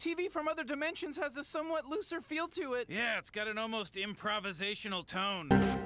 TV from other dimensions has a somewhat looser feel to it. Yeah, it's got an almost improvisational tone.